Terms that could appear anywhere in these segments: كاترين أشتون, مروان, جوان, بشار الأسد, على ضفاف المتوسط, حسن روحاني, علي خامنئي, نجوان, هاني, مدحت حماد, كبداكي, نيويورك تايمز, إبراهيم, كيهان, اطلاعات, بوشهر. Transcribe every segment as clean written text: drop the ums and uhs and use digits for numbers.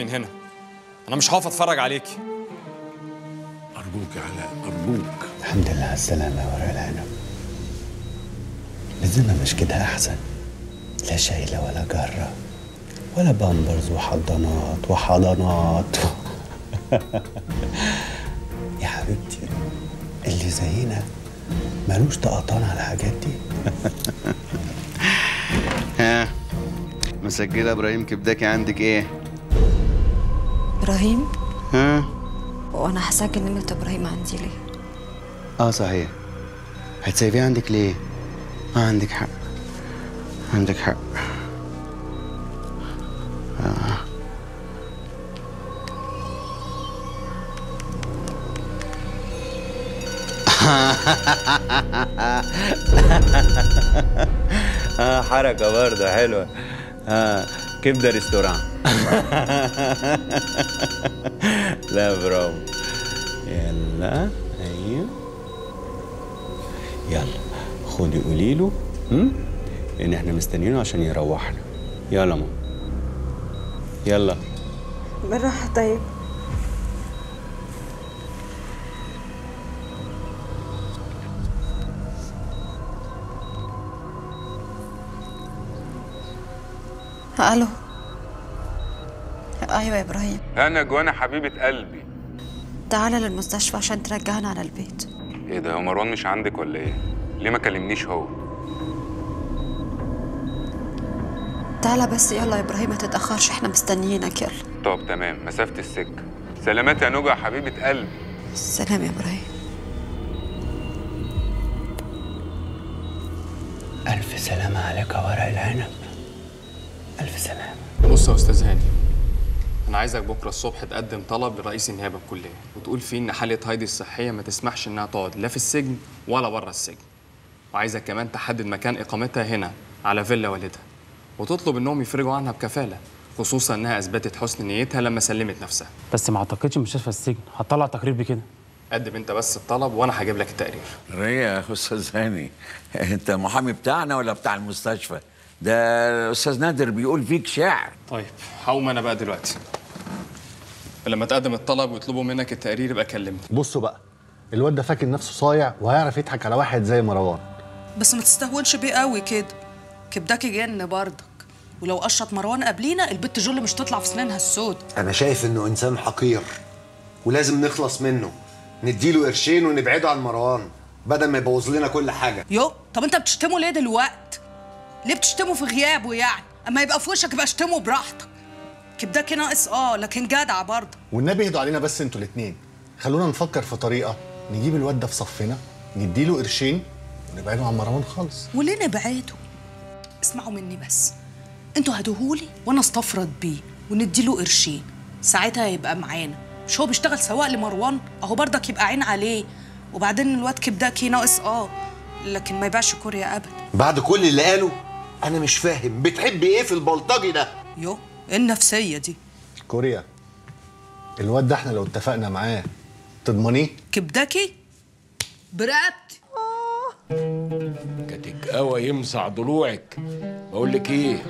من هنا انا مش هقف اتفرج عليكي. ارجوك يا علاء ارجوك. الحمد لله على السلامه يا ورق العنب. لازم مش كده احسن؟ لا شايله ولا جره ولا بامبرز وحضانات وحضانات. يا حبيبتي اللي زينا مالوش تقطان على الحاجات دي. ها مسجله ابراهيم كبداكي عندك ايه؟ إبراهيم؟ ها؟ وأنا هسجل نمرة إبراهيم عندي ليه؟ صحيح. هتسيبيه عندك ليه؟ عندك حق. عندك حق. حركة برضه حلوة. كبدة ريستوران. لا برافو. يلا ايوه يلا خدي قولي له ان احنا مستنيينه عشان يروحنا. يلا ماما يلا بالراحه. طيب الو. ايوه يا ابراهيم. انا جوان حبيبه قلبي. تعالى للمستشفى عشان ترجعنا على البيت. ايه ده، هو مروان مش عندك ولا ايه؟ ليه ما كلمنيش هو؟ تعالى بس يلا يا ابراهيم ما تتاخرش، احنا مستنيينك. يلا طب تمام، مسافه السكه. سلامات يا نجوى حبيبه قلبي. سلام يا ابراهيم. الف سلامه عليك يا ورق العنب. الف سلامه. بص يا استاذ هاني، أنا عايزك بكرة الصبح تقدم طلب لرئيس النيابة الكلية وتقول فيه إن حالة هايدي الصحية ما تسمحش إنها تقعد لا في السجن ولا بره السجن، وعايزك كمان تحدد مكان إقامتها هنا على فيلا والدها، وتطلب إنهم يفرجوا عنها بكفالة، خصوصًا إنها أثبتت حسن نيتها لما سلمت نفسها. بس ما أعتقدش مستشفى السجن هتطلع تقرير بكده. قدم أنت بس الطلب وأنا هجيب لك التقرير. يا أستاذ هاني، أنت محامي بتاعنا ولا بتاع المستشفى؟ ده الأستاذ نادر بيقول فيك شعر. طيب هقوم أنا بقى دلوقتي. لما تقدم الطلب ويطلبوا منك التقرير يبقى كلمني. بصوا بقى، الواد ده فاكر نفسه صايع وهيعرف يضحك على واحد زي مروان. بس ما تستهونش بيه قوي كده، كبداكي جن برضك، ولو قشط مروان قبلينا البت جول مش تطلع في سنينها السود. أنا شايف إنه إنسان حقير ولازم نخلص منه، نديله قرشين ونبعده عن مروان بدل ما يبوظ لنا كل حاجة. يو طب أنت بتشتمه ليه دلوقتي؟ ليه بتشتمه في غيابه يعني؟ أما يبقى في وشك يبقى اشتمه براحتك. كبداكي ناقص لكن جدع برضه. والنبي اهدوا علينا بس انتوا الاثنين، خلونا نفكر في طريقه نجيب الواد ده في صفنا، نديله قرشين ونبعده عن مروان خالص. وليه نبعده؟ اسمعوا مني بس، انتوا هدوهولي وانا استفرد بيه ونديله قرشين، ساعتها هيبقى معانا. مش هو بيشتغل سواق لمروان؟ اهو برضك يبقى عين عليه. وبعدين الواد كبداكي ناقص لكن ما يبيعش كوريا ابدا. بعد كل اللي قاله انا مش فاهم بتحبي ايه في البلطجي ده؟ يو ايه النفسيه دي؟ كوريا الواد ده احنا لو اتفقنا معاه تضمنيه؟ كبداكي برقبتي. كاتك قوي يمسع ضلوعك. بقول لك ايه،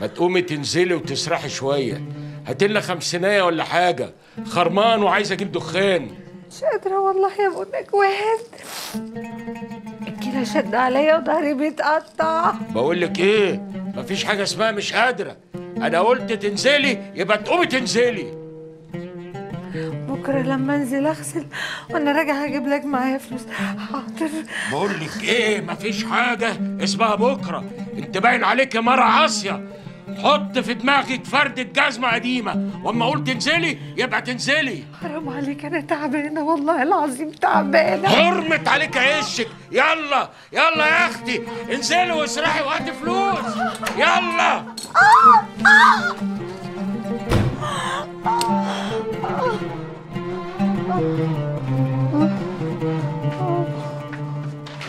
ما تقومي تنزلي وتسرحي شويه، هاتلنا 50 ولا حاجه، خرمان وعايزه اجيب دخان. مش قادره والله يا بقولك واحد كده شد عليا وضهري بيتقطع. بقول لك ايه، مفيش حاجه اسمها مش قادره، انا قلت تنزلي يبقى تقومي تنزلي. بكره لما انزل اغسل وانا راجع هجيب لك معايا فلوس. حاضر. بقول لك ايه، مفيش حاجه اسمها بكره، انت باين عليك يا مره عاصيه. حط في دماغك فردة جزمة قديمة، واما قلت تنزلي يبقى تنزلي. حرام عليك انا تعبانة والله العظيم تعبانة. حرمة عليك عيشك. يلا يلا يا اختي انزلي واسرحي وهاتي فلوس. يلا. يا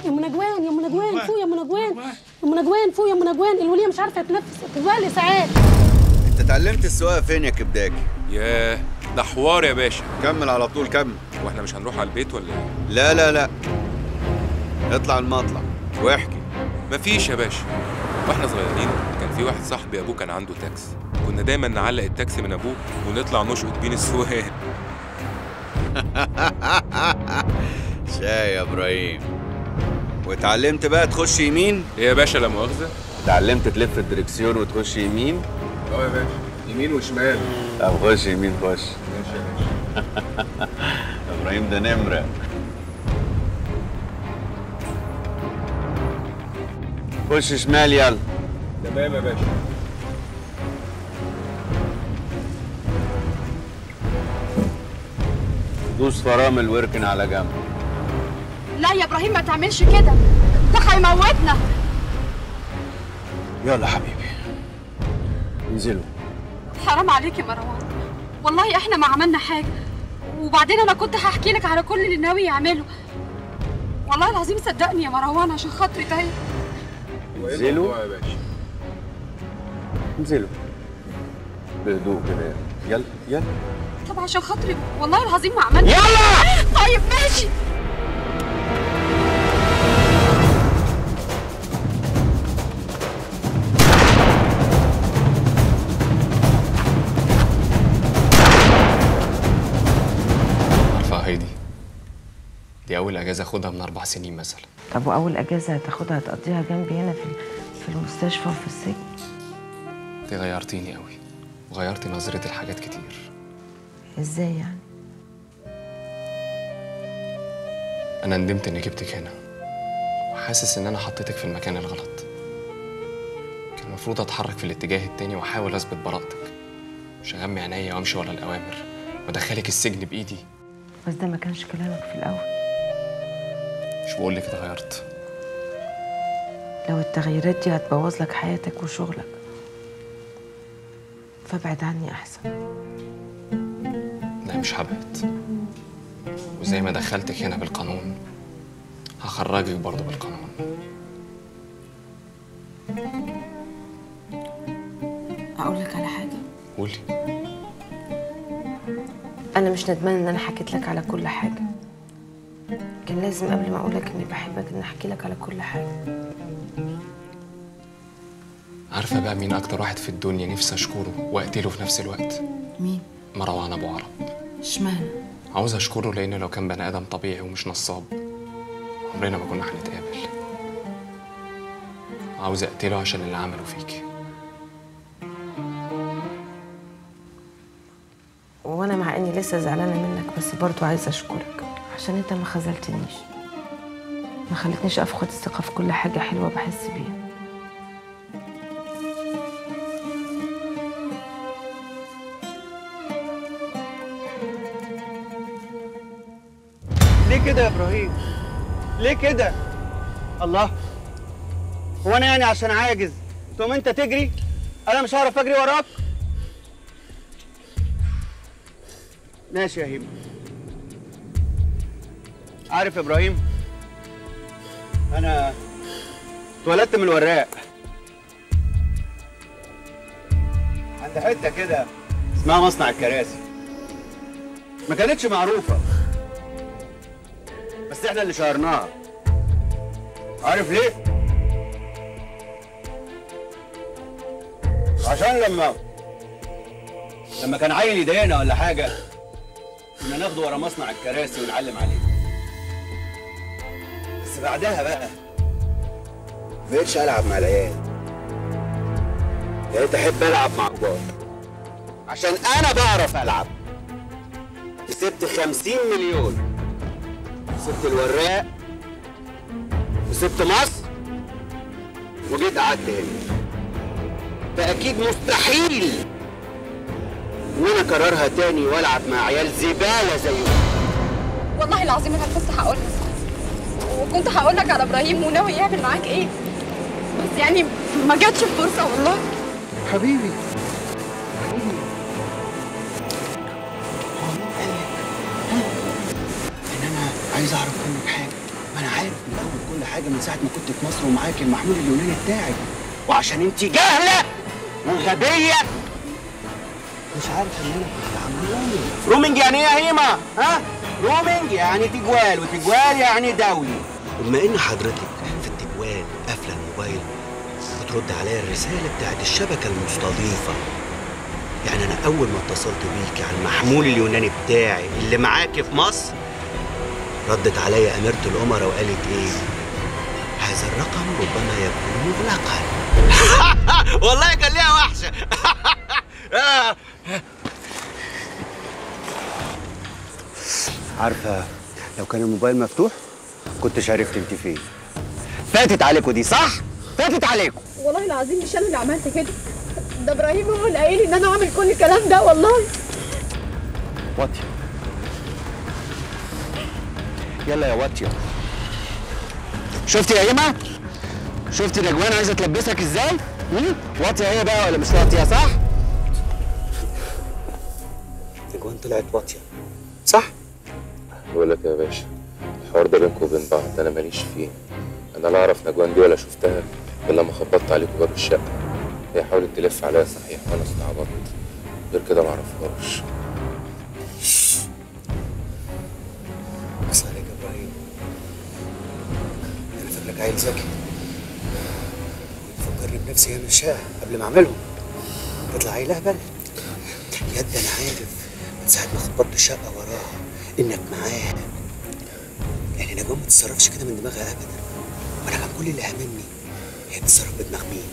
ام نجوان يا ام نجوان فوق، يا ام نجوان يا ام نجوان فوق، يا ام نجوان الوليه مش عارفه تتنفس بقالي ساعات. انت اتعلمت السواقه فين يا كبداكي؟ ياه ده حوار يا باشا. كمل على طول كمل. واحنا مش هنروح على البيت ولا ايه؟ لا لا لا اطلع المطلع واحكي. مفيش يا باشا، واحنا صغيرين كان في واحد صاحبي ابوه كان عنده تاكسي، كنا كنا دايما نعلق التاكسي من ابوه ونطلع نشقط بين السواق. شاي يا ابراهيم. واتعلمت بقى تخش يمين؟ ايه يا باشا لا مؤاخذه؟ اتعلمت تلف الدركسيون وتخش يمين؟ اه يا باشا، يمين وشمال. طب خش يمين خش. ماشي يا باشا. ابراهيم ده نمره. خش شمال يلا. تمام يا باشا. دوس فرامل واركن على جنب. لا يا ابراهيم ما تعملش كده، ده هيموتنا. يلا حبيبي انزلوا. حرام عليك يا مروان، والله احنا ما عملنا حاجه، وبعدين انا كنت هحكي لك على كل اللي ناوي يعمله. والله العظيم صدقني يا مروان عشان خاطري تايه. انزلوا يا باشا، انزلوا بهدوء كده. يلا يلا. طب عشان خاطري والله العظيم ما عملنا. يلا طيب ماشي. عارفه هيدي دي اول اجازه اخدها من 4 سنين مثلا. طب واول اجازه هتاخدها هتقضيها جنبي هنا في المستشفى وفي السجن؟ انت غيرتيني قوي وغيرتي نظرتي لحاجات كتير. ازاي يعني؟ انا ندمت اني جبتك هنا، وحاسس ان انا حطيتك في المكان الغلط. كان المفروض اتحرك في الاتجاه التاني واحاول اثبت براءتك، مش اغمي عينيا وامشي ورا الاوامر وادخلك السجن بايدي. بس ده ما كانش كلامك في الاول. مش بقول لك اتغيرت. لو التغييرات دي هتبوظ لك حياتك وشغلك فابعد عني احسن. لا مش حابة، وزي ما دخلتك هنا بالقانون هخرجك برضه بالقانون. أقول لك على حاجة؟ قولي. أنا مش ندمانة إن أنا حكيت لك على كل حاجة. كان لازم قبل ما أقول لك إني بحبك إن أحكي لك على كل حاجة. عارفة بقى مين أكتر واحد في الدنيا نفسي أشكره وأقتله في نفس الوقت؟ مين؟ مروان أبو عرب. اشمعنى؟ عاوز أشكره لأنه لو كان بني آدم طبيعي ومش نصاب عمرنا ما كنا هنتقابل. عاوز أقتله عشان اللي عمله فيكي. وأنا مع إني لسه زعلانة منك، بس برضه عايزة أشكرك عشان أنت ما خذلتنيش، ما خلتنيش أفقد الثقة في كل حاجة حلوة بحس بيها. ليه كده يا ابراهيم؟ ليه كده؟ الله، هو انا يعني عشان عاجز تقوم انت تجري؟ انا مش هعرف اجري وراك؟ ماشي يا هيما. عارف يا ابراهيم، انا اتولدت من الوراق، عند حته كده اسمها مصنع الكراسي، ما كانتش معروفه بس احنا اللي شهرناها. عارف ليه؟ عشان لما كان عيل يضايقنا ولا حاجه كنا ناخده ورا مصنع الكراسي ونعلم عليه. بس بعدها بقى ما بقتش العب مع العيال، بقيت احب العب مع الكبار عشان انا بعرف العب. كسبت 50 مليون، وسبت الوراق وسبت مصر وجيت قعدت هنا. فأكيد مستحيل إن أنا أكررها تاني وألعب مع عيال زبالة زيهم. والله العظيم أنا كنت هقول لك، وكنت هقول لك على إبراهيم وناوي يعمل معاك إيه، بس يعني ما جاتش الفرصة. والله حبيبي حبيبي عايز اعرف منك حاجه. ما انا عارف من اول كل حاجه من ساعه ما كنت في مصر ومعاك المحمول اليوناني بتاعك، وعشان انت جاهله وغبيه مش عارف ان انا كنت عامله ايه. رومنج يعني ايه يا هيما؟ ها؟ رومنج يعني تجوال، وتجوال يعني دولي. بما ان حضرتك في التجوال قافله الموبايل وترد عليا الرساله بتاعت الشبكه المستضيفه، يعني انا اول ما اتصلت بيكي على المحمول اليوناني بتاعي اللي معاكي في مصر ردت عليا اميره الامراء وقالت ايه؟ هذا الرقم ربما يكون مغلقا. والله كان ليها وحشه. عارفه لو كان الموبايل مفتوح كنتش عرفت انت فين. فاتت عليكم دي صح؟ فاتت عليكم. والله العظيم مش انا اللي عملت كده، ده ابراهيم هو اللي قايل ان انا اعمل كل الكلام ده. والله واطيه، يلا يا واطيه. شفتي يا ايما؟ شفتي نجوان عايزه تلبسك ازاي؟ واطيه هي بقى ولا مش واطيه صح؟ نجوان طلعت واطيه صح؟ بقول لك يا باشا الحوار ده بينكم وبين بعض، انا ماليش فيه. انا لا اعرف نجوان دي ولا شفتها الا لما خبطت عليكم باب الشقه. هي حاولت تلف عليا صحيح وانا استعبطت، غير كده ما اعرفهاش. اسمع عليك يا ابراهيم، انا فاكرك عيل ذكي وتفكرني بنفسي انا الشقه قبل ما اعملهم، تطلع عيل اهبل. ياد انا عارف من ساعه ما خبطت الشقه وراها انك معاها، يعني نجوان ما تتصرفش كده من دماغها ابدا. وانا كان كل اللي هاممني هي تتصرف بدماغ مين.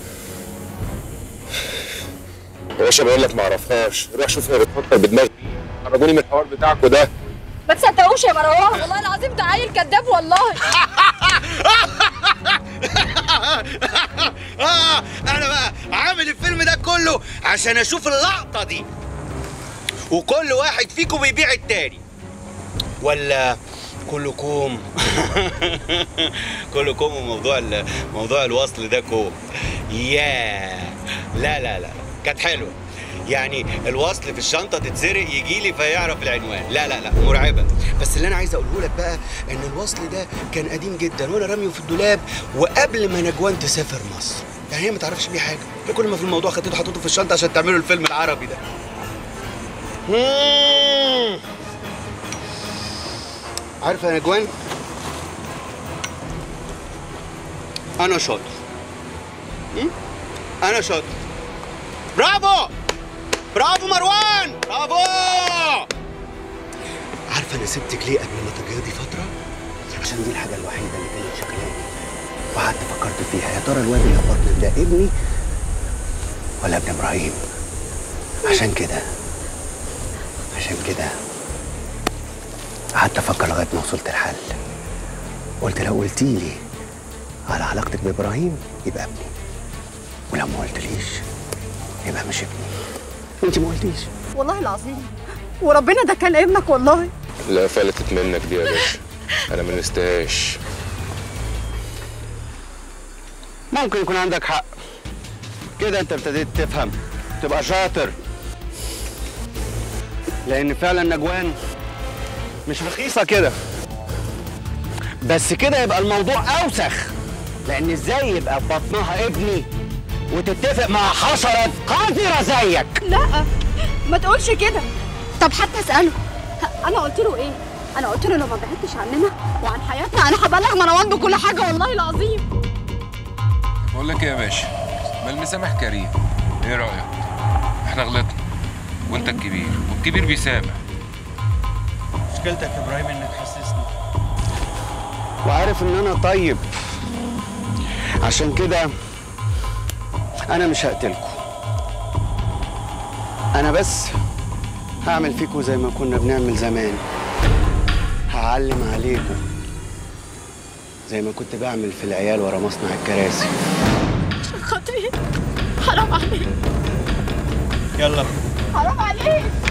يا باشا بقول لك ما اعرفهاش، روح شوف هي بتفكر بدماغي. خرجوني من الحوار بتاعكوا ده. ما تصدقوش يا مروان، والله العظيم ده عيل كذاب والله. انا بقى عامل الفيلم ده كله عشان اشوف اللقطه دي، وكل واحد فيكم بيبيع التاني ولا كلكم؟ كلكم. وموضوع موضوع الوصل ده كوم. ياه لا لا لا كانت حلوه، يعني الوصل في الشنطه تتسرق يجي لي فيعرف العنوان. لا لا لا مرعبه. بس اللي انا عايز اقوله لك بقى ان الوصل ده كان قديم جدا وانا راميه في الدولاب وقبل ما نجوان تسافر مصر، يعني هي ما تعرفش بيه حاجه. كل ما في الموضوع خدته حطيته في الشنطه عشان تعملوا الفيلم العربي ده. عارفه يا نجوان انا شاطر، انا شاطر. برافو برافو مروان برافو. عارفه انا سبتك ليه قبل ما تجهضي فتره؟ عشان دي الحاجه الوحيده اللي كانت شكلاني وقعدت فكرت فيها، يا ترى الواد اللي خبطني ده ابني ولا ابن ابراهيم؟ عشان كده قعدت افكر لغايه ما وصلت الحل. قلت لو قلتيلي على علاقتك بابراهيم يبقى ابني، ولو ما قلتليش يبقى مش ابني. انت ما قلتيش. والله العظيم وربنا ده كان ابنك والله. لا فلتت منك دي يا باشا، انا ما نستاهاش. ممكن يكون عندك حق، كده انت ابتديت تفهم تبقى شاطر، لان فعلا نجوان مش رخيصه كده. بس كده يبقى الموضوع اوسخ، لان ازاي يبقى في بطنها ابني وتتفق مع حشرة قذرة زيك؟ لا ما تقولش كده. طب حتى اسأله انا قلت له ايه؟ انا قلت له لو ما بعدتش عننا وعن حياتنا انا هبلغ مروان بكل حاجة. والله العظيم بقول لك ايه يا باشا، ما المسامح كريم. ايه رأيك؟ احنا غلطنا وانت الكبير، والكبير بيسامح. مشكلتك يا ابراهيم انك حسسني وعارف ان انا طيب، عشان كده أنا مش هقتلكوا. أنا بس هعمل فيكوا زي ما كنا بنعمل زمان، هعلم عليكوا زي ما كنت بعمل في العيال ورا مصنع الكراسي. عشان خاطري حرام عليك. يلا حرام عليك.